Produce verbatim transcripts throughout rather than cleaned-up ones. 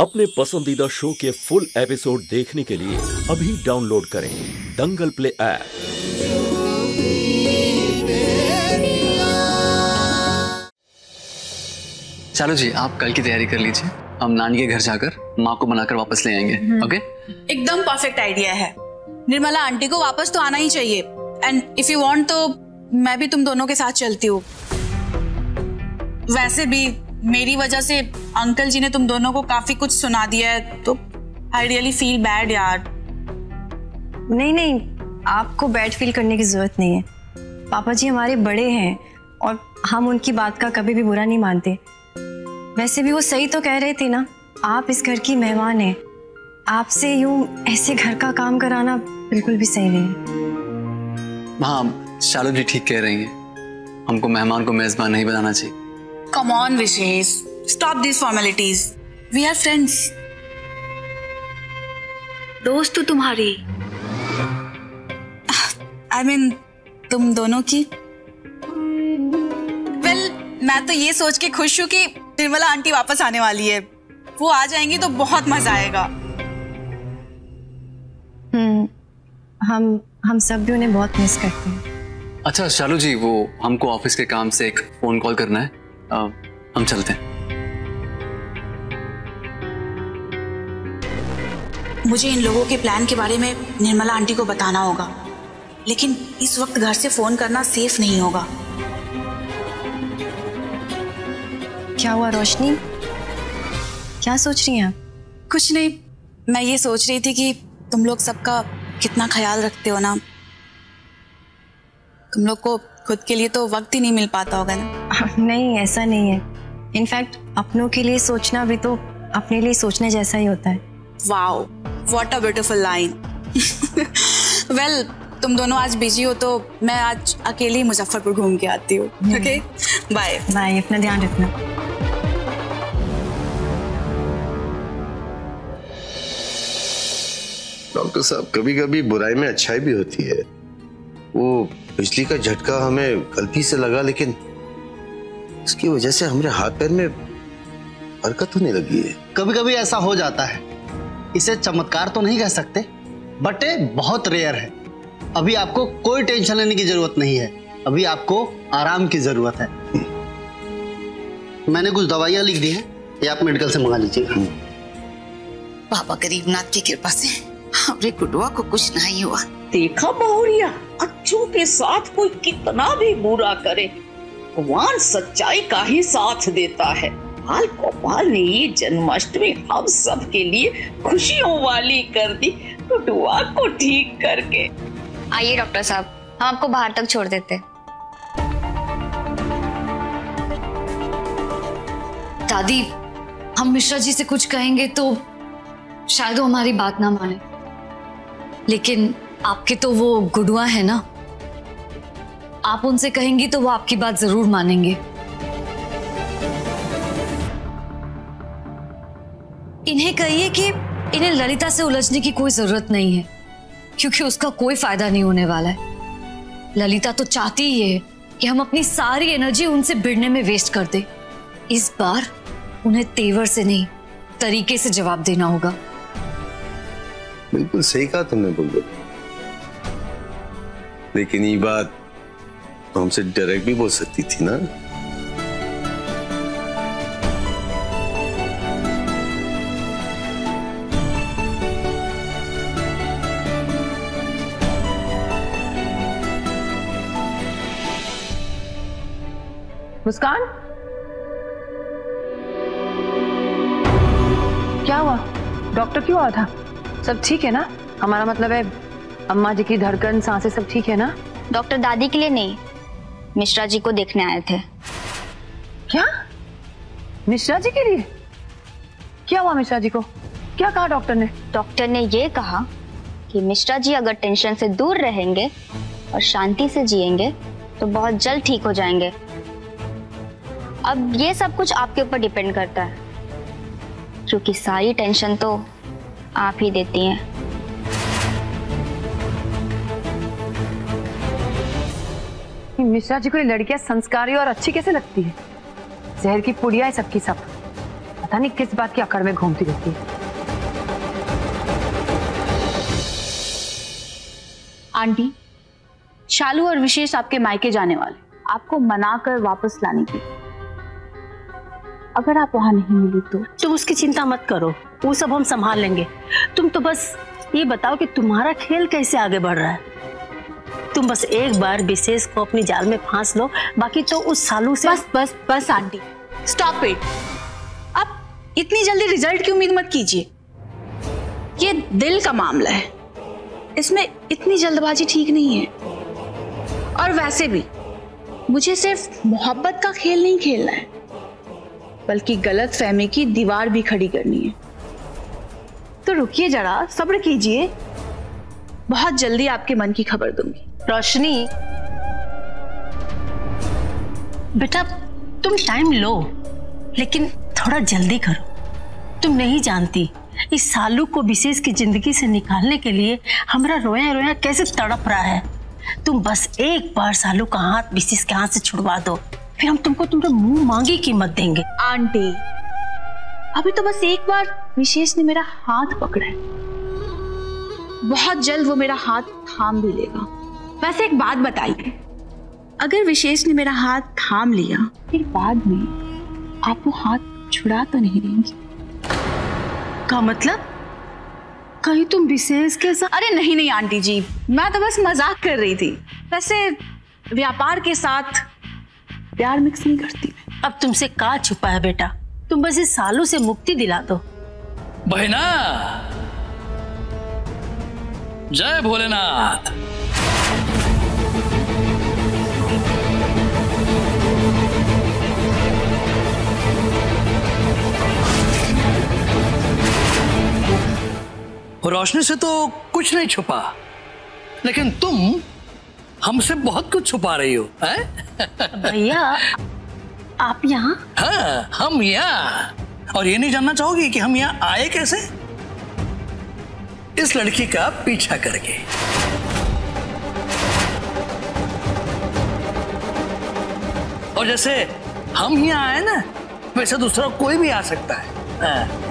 अपने पसंदीदा शो के फुल एपिसोड देखने के लिए अभी डाउनलोड करें दंगल प्ले ऐप। चलो जी, आप कल की तैयारी कर लीजिए, हम नानी के घर जाकर माँ को बनाकर वापस ले आएंगे। ओके, एकदम परफेक्ट आइडिया है। निर्मला आंटी को वापस तो आना ही चाहिए, एंड इफ यू वांट तो मैं भी तुम दोनों के साथ चलती हूँ। वैसे भी मेरी वजह से अंकल जी ने तुम दोनों को काफी कुछ सुना दिया है, तो आई रियली फील बैड यार। नहीं नहीं, आपको बैड फील करने की जरूरत नहीं है। पापा जी हमारे बड़े हैं और हम उनकी बात का कभी भी बुरा नहीं मानते। वैसे भी वो सही तो कह रहे थे ना, आप इस घर की मेहमान हैं। आपसे यूं ऐसे घर का काम कराना बिल्कुल भी सही नहीं है। हाँ, शालू जी ठीक कह रही हैं, हमको मेहमान को मेजबान नहीं बनाना चाहिए। Come on, Vishesh. Stop these formalities. We are friends. दोस्त हूँ तुम्हारी। I mean, तुम दोनों की। Well, मैं तो ये सोच के खुश हूँ कि निर्मला आंटी वापस आने वाली है। वो आ जाएंगी तो बहुत मजा आएगा। हम्म, हम हम सब भी उन्हें बहुत मिस करते हैं। अच्छा शालू जी, वो हमको ऑफिस के काम से एक फोन कॉल करना है। Uh, हम चलते हैं। मुझे इन लोगों के प्लान के बारे में निर्मला आंटी को बताना होगा, लेकिन इस वक्त घर से फोन करना सेफ नहीं होगा। क्या हुआ रोशनी, क्या सोच रही हैं आप? कुछ नहीं, मैं ये सोच रही थी कि तुम लोग सबका कितना ख्याल रखते हो ना। तुम लोग को खुद के लिए तो वक्त ही नहीं मिल पाता होगा ना? नहीं, ऐसा नहीं है। इनफैक्ट अपनों के लिए सोचना भी तो अपने लिए सोचने जैसा ही होता है। Wow, what a beautiful line. Well, तुम दोनों आज बिजी हो तो मैं आज अकेली मुजफ्फरपुर घूम के आती हूँ। ओके, बाय बाय, अपना ध्यान रखना। डॉक्टर साहब, कभी कभी बुराई में अच्छाई भी होती है। वो बिजली का झटका हमें गलती से लगा, लेकिन इसकी वजह से हमारे हाथ पैर में हरकत होने लगी है। कभी कभी ऐसा हो जाता है। इसे चमत्कार तो नहीं कह सकते, बट बहुत रेयर है। अभी आपको कोई टेंशन लेने की जरूरत नहीं है, अभी आपको आराम की जरूरत है। मैंने कुछ दवाइयां लिख दी हैं, ये आप मेडिकल से मंगा लीजिएगा। बाबा गरीबनाथ की कृपा से हमारे गुडवा को कुछ नहीं हुआ। देखा बहुरिया, अच्छों के साथ कोई कितना भी बुरा करे, भगवान सच्चाई का ही साथ देता है। बाल गोपाल ने ये जन्माष्टमी हम सब के लिए खुशियों वाली कर दी, तो दुआ को ठीक करके। आइए डॉक्टर साहब, हम आपको बाहर तक छोड़ देते। दादी, हम मिश्रा जी से कुछ कहेंगे तो शायद वो हमारी बात ना माने, लेकिन आपके तो वो गुडुआ है ना, आप उनसे कहेंगी तो वो आपकी बात जरूर मानेंगे। इन्हें कहिए कि इन्हें ललिता से उलझने की कोई जरूरत नहीं है, क्योंकि उसका कोई फायदा नहीं होने वाला है। ललिता तो चाहती ही है कि हम अपनी सारी एनर्जी उनसे भिड़ने में वेस्ट कर दें। इस बार उन्हें तेवर से नहीं, तरीके से जवाब देना होगा। बिल्कुल सही कहा तुमने बुलबुल, लेकिन ये बात तो हमसे डायरेक्ट भी बोल सकती थी ना। मुस्कान, क्या हुआ? डॉक्टर क्यों आया था? सब ठीक है ना? हमारा मतलब है अम्मा जी की धड़कन, सांसें, सब ठीक है ना? डॉक्टर दादी के लिए नहीं, मिश्रा जी को देखने आए थे। क्या? मिश्रा जी के लिए? क्या हुआ मिश्रा जी को? क्या कहा डॉक्टर ने? डॉक्टर ने ये कहा कि मिश्रा जी अगर टेंशन से दूर रहेंगे और शांति से जिएंगे तो बहुत जल्द ठीक हो जाएंगे। अब ये सब कुछ आपके ऊपर डिपेंड करता है, क्योंकि सारी टेंशन तो आप ही देती हैं। मिश्रा जी को ये लड़कियां संस्कारी और अच्छी कैसे लगती है? जहर की पुड़िया है सबकी सब। पता नहीं किस बात की आकर में घूमती रहती है। आंटी, शालू और विशेष आपके मायके जाने वाले, आपको मना कर वापस लाने की। अगर आप वहां नहीं मिली तो तुम उसकी चिंता मत करो, वो सब हम संभाल लेंगे। तुम तो बस ये बताओ कि तुम्हारा खेल कैसे आगे बढ़ रहा है। तुम बस एक बार विशेष को अपनी जाल में फांस लो, बाकी तो उस सालू से। बस बस बस आंटी, स्टॉप इट। अब इतनी जल्दी रिजल्ट की उम्मीद मत कीजिए। ये दिल का मामला है, इसमें इतनी जल्दबाजी ठीक नहीं है। और वैसे भी मुझे सिर्फ मोहब्बत का खेल नहीं खेलना है, बल्कि गलत फहमी की दीवार भी खड़ी करनी है। तो रुकिए जरा, सब्र कीजिए, बहुत जल्दी आपके मन की खबर दूंगी। रोशनी बेटा, तुम टाइम लो, लेकिन थोड़ा जल्दी करो। तुम नहीं जानती इस सालू को विशेष की जिंदगी से निकालने के लिए हमारा रोया रोया कैसे तड़प रहा है। तुम बस एक बार सालू का हाथ विशेष के हाथ से छुड़वा दो, फिर हम तुमको तुमको मुंह मांगी कीमत देंगे। आंटी, अभी तो बस एक बार विशेष ने मेरा हाथ पकड़ा है, बहुत जल्द वो मेरा हाथ थाम भी लेगा। वैसे एक बात बताइए, अगर विशेष ने मेरा हाथ थाम लिया, फिर बाद में आप वो हाथ छुड़ा तो नहीं देंगी? का मतलब कहीं तुम विशेष के साथ? अरे नहीं नहीं आंटी जी, मैं तो बस मजाक कर रही थी। वैसे व्यापार के साथ प्यार मिक्स नहीं करती। अब तुमसे का छुपा है बेटा, तुम बस इस सालों से मुक्ति दिला दो। बहना, जय भोलेनाथ। रोशनी से तो कुछ नहीं छुपा, लेकिन तुम हमसे बहुत कुछ छुपा रही हो। भैया आप यहाँ? हाँ, हम यहाँ। और ये नहीं जानना चाहोगी कि हम यहाँ आए कैसे? इस लड़की का पीछा करके। और जैसे हम यहाँ आए ना, वैसे दूसरा कोई भी आ सकता है। हाँ।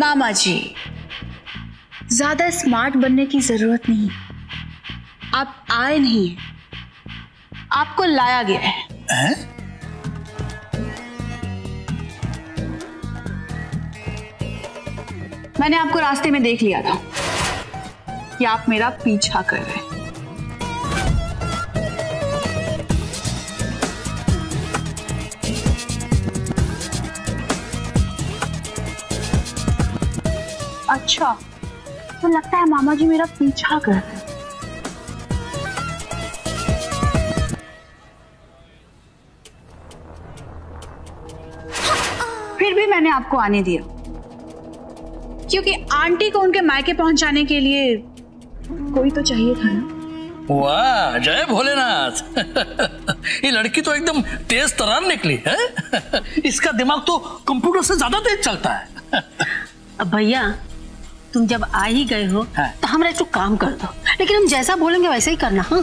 मामा जी, ज्यादा स्मार्ट बनने की जरूरत नहीं। आप आए नहीं, आपको लाया गया है। आ? मैंने आपको रास्ते में देख लिया था कि आप मेरा पीछा कर रहे हैं। अच्छा, तो लगता है मामा जी मेरा पीछा कर रहे हैं। फिर भी मैंने आपको आने दिया, क्योंकि आंटी को उनके मायके पहुंचाने के लिए कोई तो चाहिए था ना। वाह, जय भोलेनाथ। ये लड़की तो एकदम तेज तरार निकली है। इसका दिमाग तो कंप्यूटर से ज्यादा तेज चलता है। अब भैया तुम जब आ ही गए हो, हाँ। तो हमारा एक काम कर दो, लेकिन हम जैसा बोलेंगे वैसा ही करना। हाँ?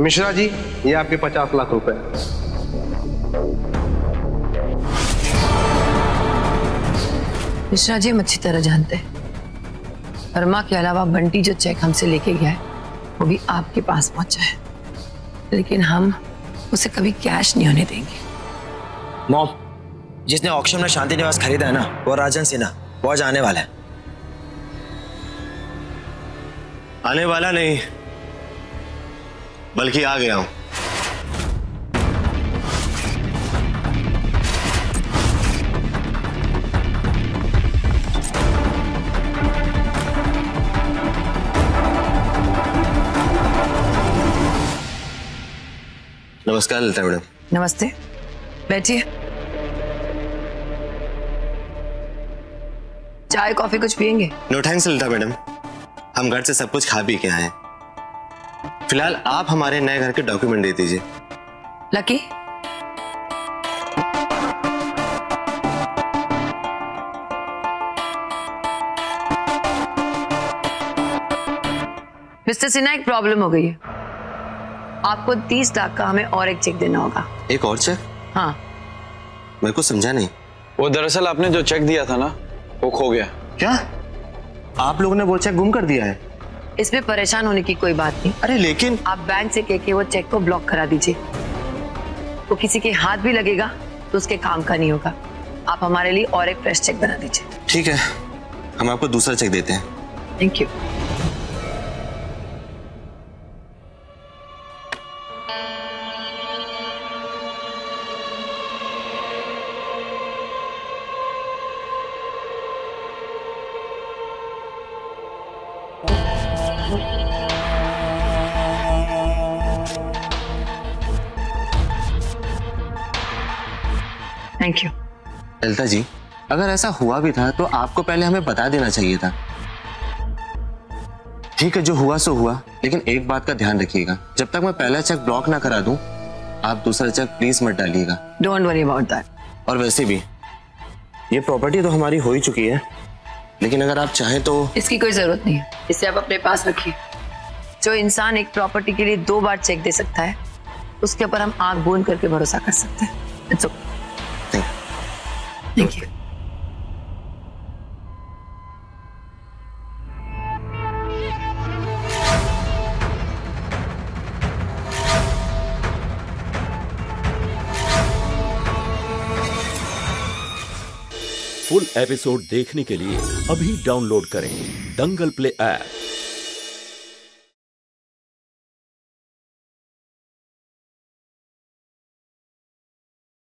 मिश्रा जी, ये आपके पचास लाख रुपए। मिश्रा जी हम अच्छी तरह जानते हैं, वर्मा के अलावा बंटी जो चेक हमसे लेके गया है वो भी आपके पास पहुंचा है, लेकिन हम उसे कभी कैश नहीं होने देंगे। मॉम, जिसने ऑक्शन में शांति निवास खरीदा है ना, वो राजन सिन्हा, वो आने वाला है। आने वाला नहीं बल्कि आ गया हूं। नमस्कार लता मैडम। नमस्ते, बैठिए। चाय कॉफी कुछ पियेंगे? नो थैंक्स लता मैडम, हम घर से सब कुछ खा पी के आए। फिलहाल आप हमारे नए घर के डॉक्यूमेंट दे दीजिए। लकी, मिस्टर सिन्हा एक प्रॉब्लम हो गई है। आपको तीस लाख का हमें और एक चेक देना होगा। एक और चेक? हाँ। मेरे को समझा नहीं। वो दरअसल आपने जो चेक दिया था ना, वो खो गया। क्या? आप लोगों ने वो चेक गुम कर दिया है? इसमें परेशान होने की कोई बात नहीं। अरे लेकिन आप बैंक से कह के वो चेक को ब्लॉक करा दीजिए। वो किसी के हाथ भी लगेगा तो उसके काम का नहीं होगा। आप हमारे लिए और एक फ्रेश चेक बना दीजिए। ठीक है, हम आपको दूसरा चेक देते हैं। Thank you. Thank you. Lata ji, अगर ऐसा हुआ भी था तो आपको पहले हमें बता देना चाहिए था। ठीक है, जो हुआ सो हुआ, लेकिन एक बात का ध्यान रखिएगा, जब तक मैं पहला चेक ब्लॉक ना करा दूं, आप दूसरा चेक प्लीज मत डालिएगा। Don't worry about that. और वैसे भी ये प्रॉपर्टी तो हमारी हो ही चुकी है, लेकिन अगर आप चाहें तो इसकी कोई जरूरत नहीं है, इसे आप अपने पास रखिए। जो इंसान एक प्रॉपर्टी के लिए दो बार चेक दे सकता है, उसके ऊपर हम आंख बूंद करके भरोसा कर सकते हैं। It's okay. Thank you. Full episode देखने के लिए अभी डाउनलोड करें दंगल प्ले ऐप।